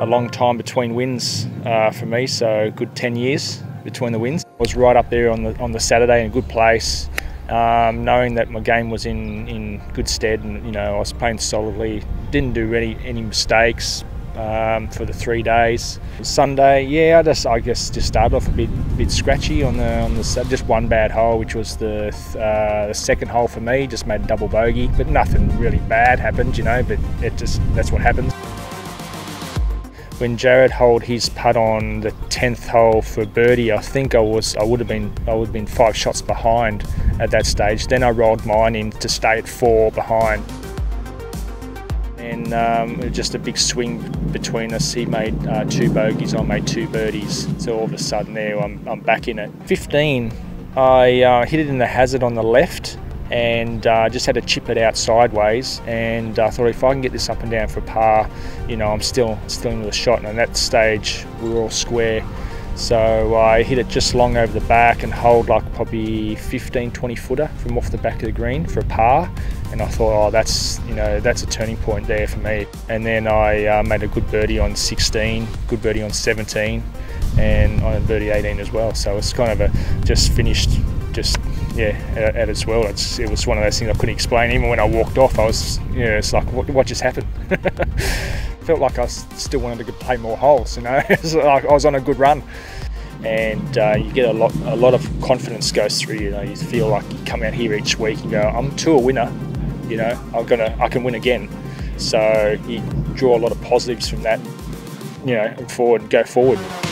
a long time between wins for me, so a good 10 years between the wins. I was right up there on the Saturday in a good place, knowing that my game was in good stead, and you know, I was playing solidly, didn't do any mistakes for the 3 days. Sunday, yeah, I guess just started off a bit scratchy on the just one bad hole, which was the second hole for me. Just made a double bogey, but nothing really bad happened, you know. But that's what happens. When Jared holed his putt on the 10th hole for birdie, I think I would have been 5 shots behind at that stage. Then I rolled mine in to stay at 4 behind. And just a big swing between us. He made 2 bogeys, I made 2 birdies. So all of a sudden there, I'm back in it. 15, I hit it in the hazard on the left, and just had to chip it out sideways, and I thought, if I can get this up and down for par, you know, I'm still in the shot. And at that stage we were all square, so I hit it just long over the back and holed like probably 15-20 footer from off the back of the green for a par. And I thought, oh, that's, you know, that's a turning point there for me. And then I made a good birdie on 16, good birdie on 17, and on a birdie 18 as well. So it's kind of a just finished, just yeah, at its well. It was one of those things I couldn't explain. Even when I walked off, I was, you know, it's like, what just happened? Felt like I still wanted to play more holes, you know. It's like I was on a good run. And you get a lot of confidence goes through. You know, you feel like you come out here each week and go, I'm tour winner. You know, I can win again. So you draw a lot of positives from that. You know, and go forward.